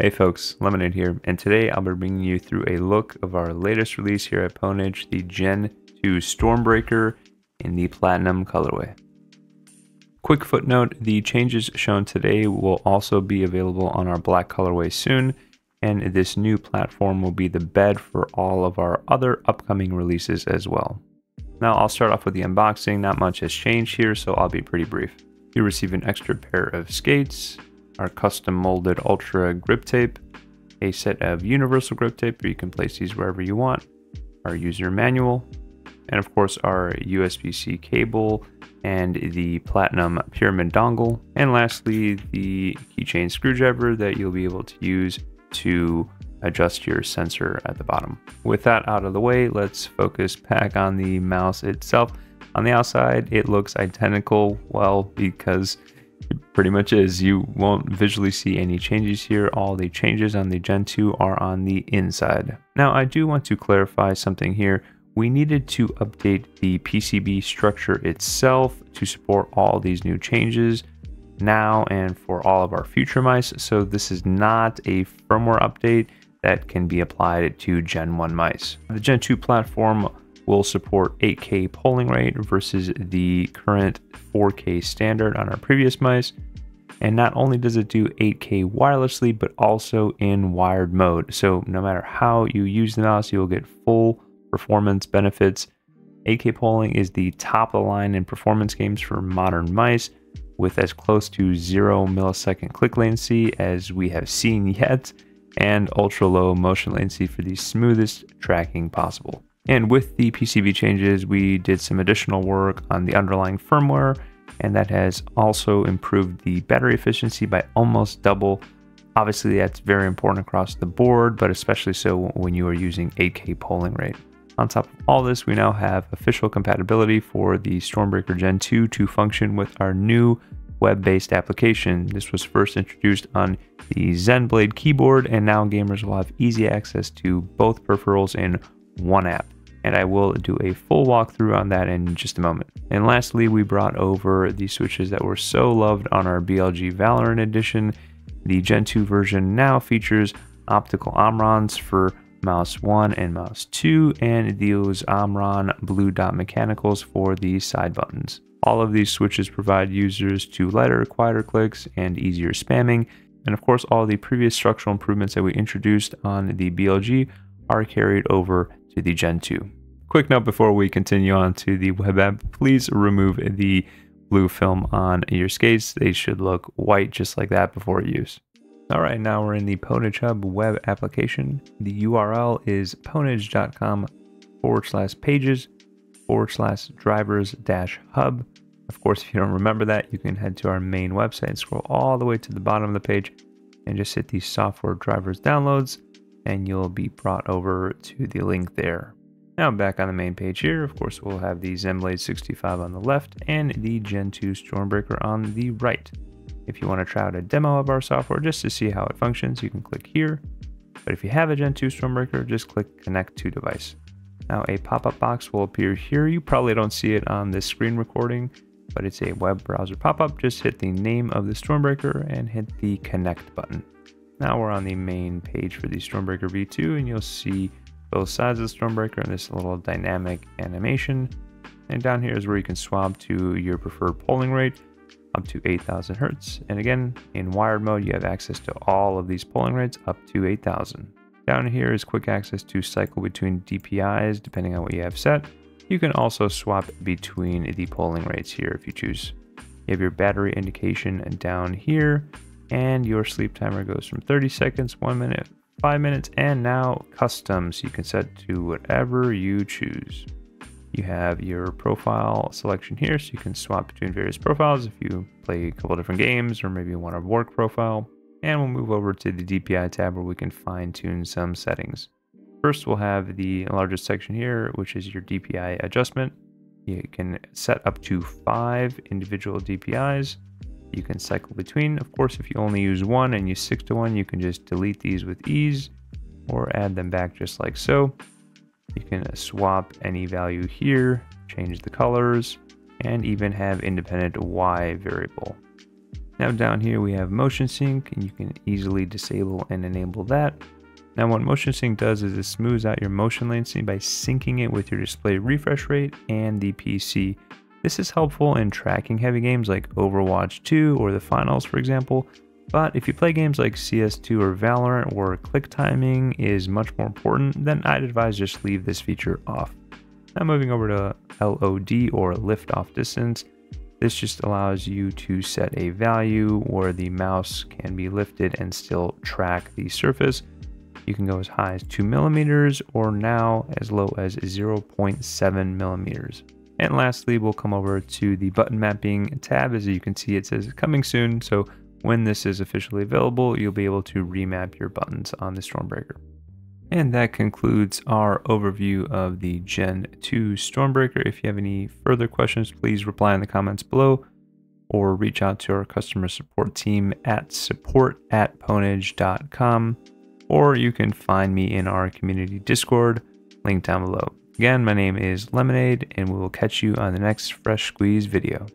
Hey folks, Lemonade here, and today I'll be bringing you through a look of our latest release here at Pwnage, the Gen 2 Stormbreaker in the Platinum colorway. Quick footnote, the changes shown today will also be available on our black colorway soon, and this new platform will be the bed for all of our other upcoming releases as well. Now I'll start off with the unboxing. Not much has changed here, so I'll be pretty brief. You receive an extra pair of skates, our custom molded ultra grip tape, a set of universal grip tape where you can place these wherever you want, our user manual, and of course our USB-C cable and the Platinum pyramid dongle. And lastly, the keychain screwdriver that you'll be able to use to adjust your sensor at the bottom. With that out of the way, let's focus back on the mouse itself. On the outside, it looks identical, well, because it pretty much is. You won't visually see any changes here. All the changes on the Gen 2 are on the inside. Now, I do want to clarify something here. We needed to update the PCB structure itself to support all these new changes now and for all of our future mice. So this is not a firmware update that can be applied to Gen 1 mice. The Gen 2 platform will support 8K polling rate versus the current 4K standard on our previous mice. And not only does it do 8K wirelessly, but also in wired mode. So no matter how you use the mouse, you'll get full performance benefits. 8K polling is the top of the line in performance games for modern mice, with as close to 0 millisecond click latency as we have seen yet, and ultra low motion latency for the smoothest tracking possible. And with the PCB changes, we did some additional work on the underlying firmware, and that has also improved the battery efficiency by almost double. Obviously, that's very important across the board, but especially so when you are using 8K polling rate. On top of all this, we now have official compatibility for the Stormbreaker Gen 2 to function with our new web-based application. This was first introduced on the ZenBlade keyboard, and now gamers will have easy access to both peripherals in one app. And I will do a full walkthrough on that in just a moment. And lastly, we brought over the switches that were so loved on our BLG Valorant Edition. The Gen 2 version now features optical Omrons for mouse 1 and mouse 2, and those Omron blue dot mechanicals for the side buttons. All of these switches provide users to lighter, quieter clicks and easier spamming. And of course, all the previous structural improvements that we introduced on the BLG are carried over to the Gen 2. Quick note before we continue on to the web app, please remove the blue film on your skates. They should look white just like that before use. All right, now we're in the Pwnage Hub web application. The URL is pwnage.com/pages/drivers-hub. Of course, if you don't remember that, you can head to our main website and scroll all the way to the bottom of the page and just hit the software drivers downloads, and you'll be brought over to the link there. Now back on the main page here, of course, we'll have the ZenBlade 65 on the left and the Gen 2 Stormbreaker on the right. If you want to try out a demo of our software just to see how it functions, you can click here. But if you have a Gen 2 Stormbreaker, just click Connect to Device. Now a pop-up box will appear here. You probably don't see it on this screen recording, but it's a web browser pop-up. Just hit the name of the Stormbreaker and hit the Connect button. Now we're on the main page for the Stormbreaker V2, and you'll see both sides of the Stormbreaker and this little dynamic animation. And down here is where you can swap to your preferred polling rate, up to 8,000 Hz. And again, in wired mode, you have access to all of these polling rates up to 8,000. Down here is quick access to cycle between DPIs, depending on what you have set. You can also swap between the polling rates here if you choose. You have your battery indication down here, and your sleep timer goes from 30 seconds, 1 minute, 5 minutes, and now custom, so you can set to whatever you choose. You have your profile selection here, so you can swap between various profiles if you play a couple different games or maybe you want a work profile. And we'll move over to the DPI tab where we can fine tune some settings. First, we'll have the largest section here, which is your DPI adjustment. You can set up to 5 individual DPIs. You can cycle between. Of course, if you only use one and use 6 to 1, you can just delete these with ease or add them back just like so. You can swap any value here, change the colors, and even have independent Y variable. Now down here we have motion sync, and you can easily disable and enable that. Now what motion sync does is it smooths out your motion latency by syncing it with your display refresh rate and the PC. This is helpful in tracking heavy games like Overwatch 2 or the Finals, for example. But if you play games like CS2 or Valorant where click timing is much more important, then I'd advise just leave this feature off. Now moving over to LOD or lift-off distance. This just allows you to set a value where the mouse can be lifted and still track the surface. You can go as high as 2 millimeters or now as low as 0.7 millimeters. And lastly, we'll come over to the button mapping tab. As you can see, it says coming soon. So when this is officially available, you'll be able to remap your buttons on the Stormbreaker. And that concludes our overview of the Gen 2 Stormbreaker. If you have any further questions, please reply in the comments below or reach out to our customer support team at support@pwnage.com, or you can find me in our community Discord, link down below. Again, my name is Lemonade, and we will catch you on the next Fresh Squeeze video.